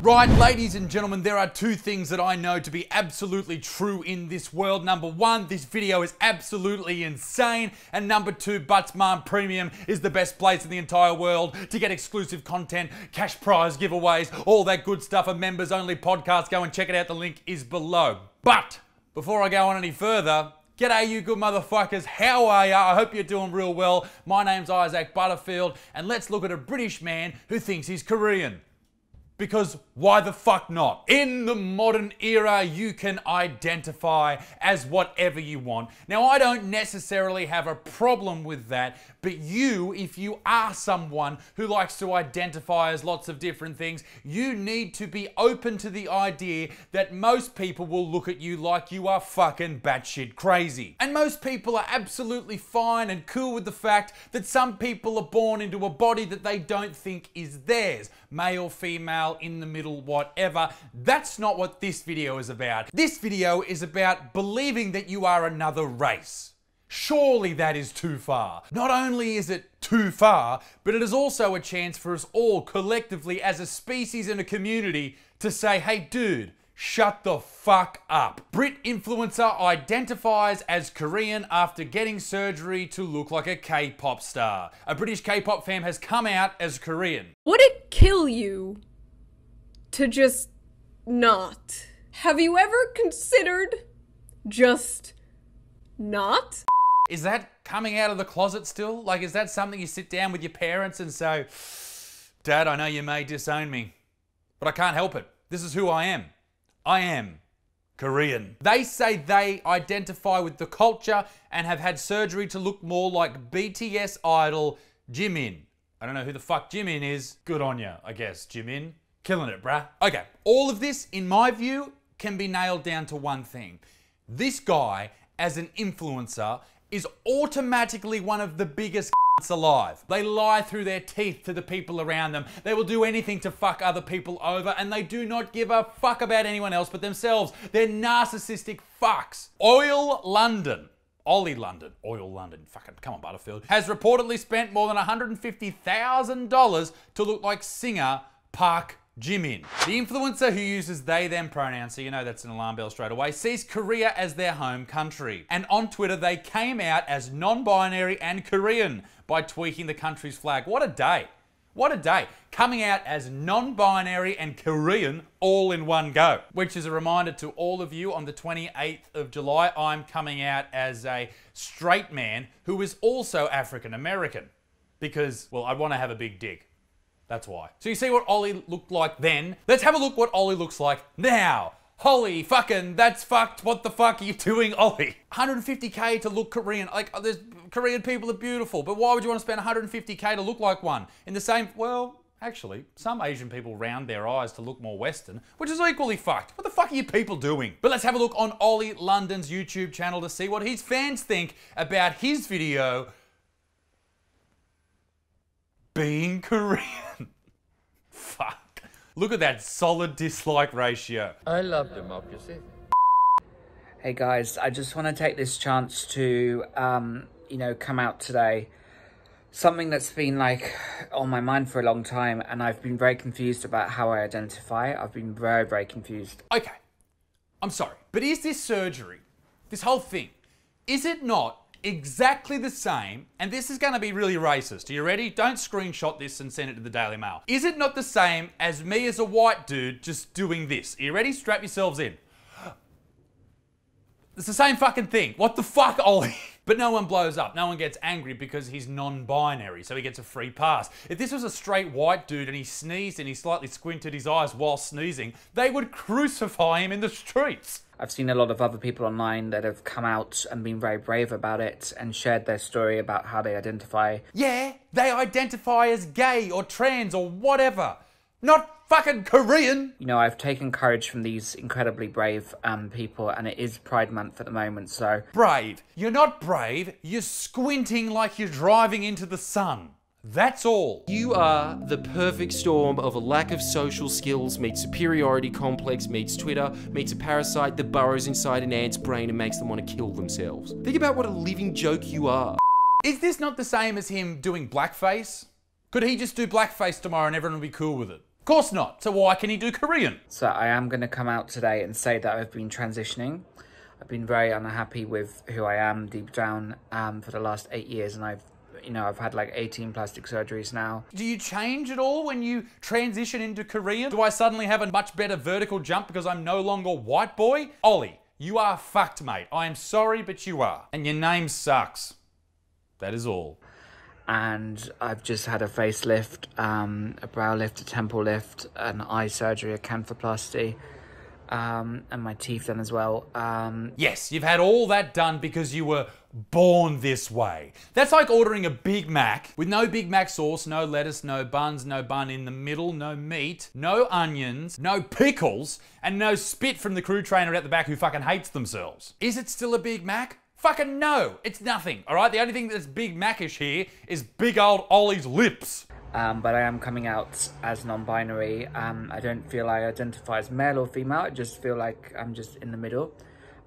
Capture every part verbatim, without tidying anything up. Right, ladies and gentlemen, there are two things that I know to be absolutely true in this world. Number one, this video is absolutely insane. And number two, Buttsmarn Premium is the best place in the entire world to get exclusive content, cash prize giveaways, all that good stuff, a members-only podcast. Go and check it out. The link is below. But before I go on any further, g'day you good motherfuckers, how are ya? I hope you're doing real well. My name's Isaac Butterfield, and let's look at a British man who thinks he's Korean. Because why the fuck not? In the modern era, you can identify as whatever you want. Now, I don't necessarily have a problem with that, but you, if you are someone who likes to identify as lots of different things, you need to be open to the idea that most people will look at you like you are fucking batshit crazy. And most people are absolutely fine and cool with the fact that some people are born into a body that they don't think is theirs, male, female, in the middle, whatever. That's not what this video is about. This video is about believing that you are another race. Surely that is too far. Not only is it too far, but it is also a chance for us all collectively as a species and a community to say, hey dude, shut the fuck up. Brit influencer identifies as Korean after getting surgery to look like a K-pop star. A British K-pop fam has come out as Korean. Would it kill you to just not? Have you ever considered just not? Is that coming out of the closet still? Like, is that something you sit down with your parents and say, Dad, I know you may disown me, but I can't help it. This is who I am. I am Korean. They say they identify with the culture and have had surgery to look more like B T S idol Jimin. I don't know who the fuck Jimin is. Good on ya, I guess, Jimin. Killing it, bruh. Okay, all of this, in my view, can be nailed down to one thing. This guy, as an influencer, is automatically one of the biggest c***s alive. They lie through their teeth to the people around them. They will do anything to fuck other people over, and they do not give a fuck about anyone else but themselves. They're narcissistic fucks. Ollie London. Ollie London, Oil London, fucking, come on Butterfield, has reportedly spent more than one hundred fifty thousand dollars to look like singer Park. Jimin. The influencer who uses they, them pronouns, so you know that's an alarm bell straight away, sees Korea as their home country. And on Twitter, they came out as non-binary and Korean by tweaking the country's flag. What a day. What a day. Coming out as non-binary and Korean all in one go. Which is a reminder to all of you, on the twenty-eighth of July, I'm coming out as a straight man who is also African-American. Because, well, I want to have a big dick. That's why. So you see what Ollie looked like then. Let's have a look what Ollie looks like now. Holy fucking, that's fucked. What the fuck are you doing, Ollie? one hundred fifty K to look Korean. Like, oh, there's, Korean people are beautiful, but why would you want to spend one hundred fifty K to look like one? In the same, well, actually, some Asian people round their eyes to look more Western, which is equally fucked. What the fuck are you people doing? But let's have a look on Ollie London's YouTube channel to see what his fans think about his video being Korean. Fuck. Look at that solid dislike ratio. I love democracy. Hey guys, I just want to take this chance to, um, you know, come out today. Something that's been like on my mind for a long time, and I've been very confused about how I identify. I've been very, very confused. Okay, I'm sorry, but is this surgery, this whole thing, is it not exactly the same, and this is going to be really racist, are you ready? Don't screenshot this and send it to the Daily Mail. Is it not the same as me as a white dude just doing this? Are you ready? Strap yourselves in. It's the same fucking thing. What the fuck, Ollie? But no one blows up. No one gets angry because he's non-binary, so he gets a free pass. If this was a straight white dude and he sneezed and he slightly squinted his eyes while sneezing, they would crucify him in the streets. I've seen a lot of other people online that have come out and been very brave about it and shared their story about how they identify. Yeah, they identify as gay or trans or whatever. Not fucking Korean! You know, I've taken courage from these incredibly brave um, people, and it is Pride Month at the moment, so... Brave. You're not brave. You're squinting like you're driving into the sun. That's all. You are the perfect storm of a lack of social skills meets superiority complex meets Twitter meets a parasite that burrows inside an ant's brain and makes them want to kill themselves. Think about what a living joke you are. Is this not the same as him doing blackface? Could he just do blackface tomorrow and everyone would be cool with it? course not. So why can he do Korean? So I am going to come out today and say that I've been transitioning. I've been very unhappy with who I am deep down um, for the last eight years, and I've, you know, I've had like eighteen plastic surgeries now. Do you change at all when you transition into Korean? Do I suddenly have a much better vertical jump because I'm no longer white boy? Ollie, you are fucked, mate. I am sorry, but you are. And your name sucks. That is all. And I've just had a facelift, um, a brow lift, a temple lift, an eye surgery, a canthoplasty. Um, and my teeth done as well. Um... Yes, you've had all that done because you were born this way. That's like ordering a Big Mac with no Big Mac sauce, no lettuce, no buns, no bun in the middle, no meat, no onions, no pickles, and no spit from the crew trainer out the back who fucking hates themselves. Is it still a Big Mac? Fucking no, it's nothing, all right? The only thing that's Big Mac-ish here is big old Ollie's lips. Um, but I am coming out as non-binary. Um, I don't feel I identify as male or female. I just feel like I'm just in the middle.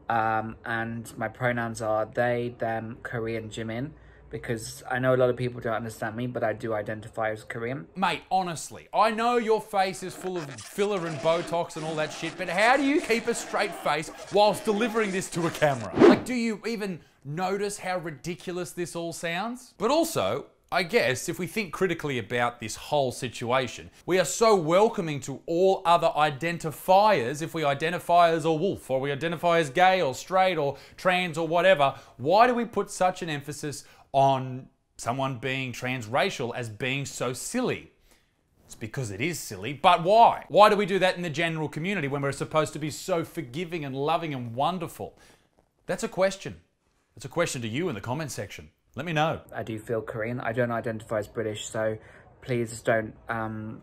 Um, and my pronouns are they, them, Korean, Jimin. Because I know a lot of people don't understand me, but I do identify as Korean. Mate, honestly, I know your face is full of filler and Botox and all that shit, but how do you keep a straight face whilst delivering this to a camera? Like, do you even notice how ridiculous this all sounds? But also, I guess if we think critically about this whole situation, we are so welcoming to all other identifiers. If we identify as a wolf, or we identify as gay or straight or trans or whatever, why do we put such an emphasis on someone being transracial as being so silly? It's because it is silly, but why? Why do we do that in the general community when we're supposed to be so forgiving and loving and wonderful? That's a question. It's a question to you in the comment section. Let me know. I do feel Korean. I don't identify as British, so please don't um,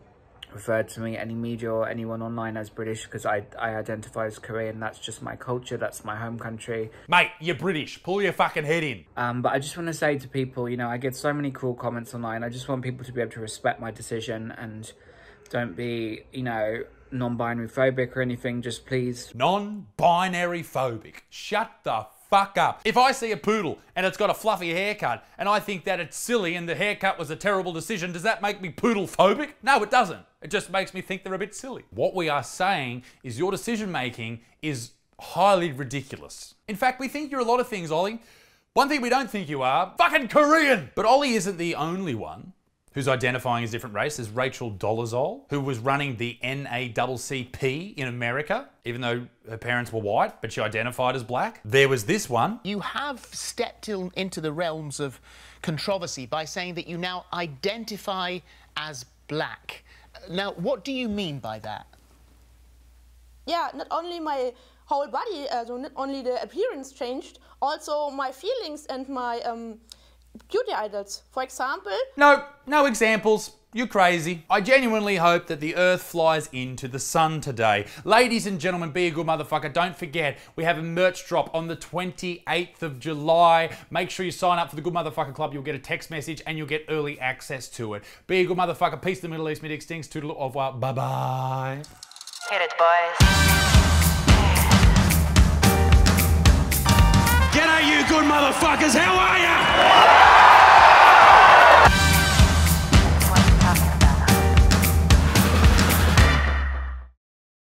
refer to me, any media or anyone online, as British, because I, I identify as Korean. That's just my culture. That's my home country. Mate, you're British. Pull your fucking head in. Um, but I just want to say to people, you know, I get so many cool comments online. I just want people to be able to respect my decision and don't be, you know, non-binary phobic or anything. Just please. Non-binary phobic. Shut the fuck fuck up. If I see a poodle and it's got a fluffy haircut and I think that it's silly and the haircut was a terrible decision, does that make me poodle phobic? No, it doesn't. It just makes me think they're a bit silly. What we are saying is your decision making is highly ridiculous. In fact, we think you're a lot of things, Ollie. One thing we don't think you are, fucking Korean. But Ollie isn't the only one who's identifying as different race. Is Rachel Dolezal, who was running the N double A C P in America, even though her parents were white, but she identified as black. There was this one. You have stepped in, into the realms of controversy by saying that you now identify as black. Now, what do you mean by that? Yeah, not only my whole body, uh, so not only the appearance changed, also my feelings and my um, beauty idols, for example. No, no examples. You're crazy. I genuinely hope that the earth flies into the sun today. Ladies and gentlemen, be a good motherfucker. Don't forget, we have a merch drop on the twenty-eighth of July. Make sure you sign up for the Good Motherfucker Club. You'll get a text message and you'll get early access to it. Be a good motherfucker. Peace to the Middle East. Mid extincts. Toodle au revoir. Bye-bye. Hit it, boys. G'day, you good motherfuckers. How are ya?